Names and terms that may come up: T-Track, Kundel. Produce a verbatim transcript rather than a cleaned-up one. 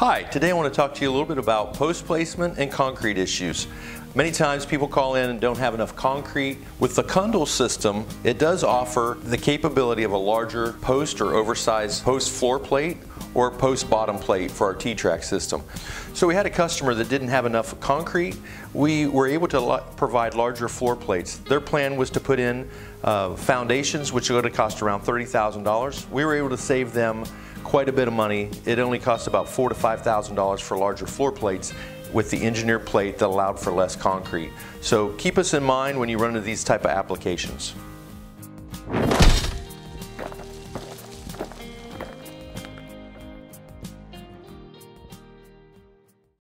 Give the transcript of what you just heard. Hi, today I want to talk to you a little bit about post placement and concrete issues. Many times people call in and don't have enough concrete. With the Kundel system, it does offer the capability of a larger post or oversized post floor plate or post bottom plate for our T-Track system. So we had a customer that didn't have enough concrete. We were able to provide larger floor plates. Their plan was to put in uh, foundations, which are going to cost around thirty thousand dollars. We were able to save them quite a bit of money. It only cost about four to five thousand dollars for larger floor plates with the engineered plate that allowed for less concrete. So keep us in mind when you run into these type of applications.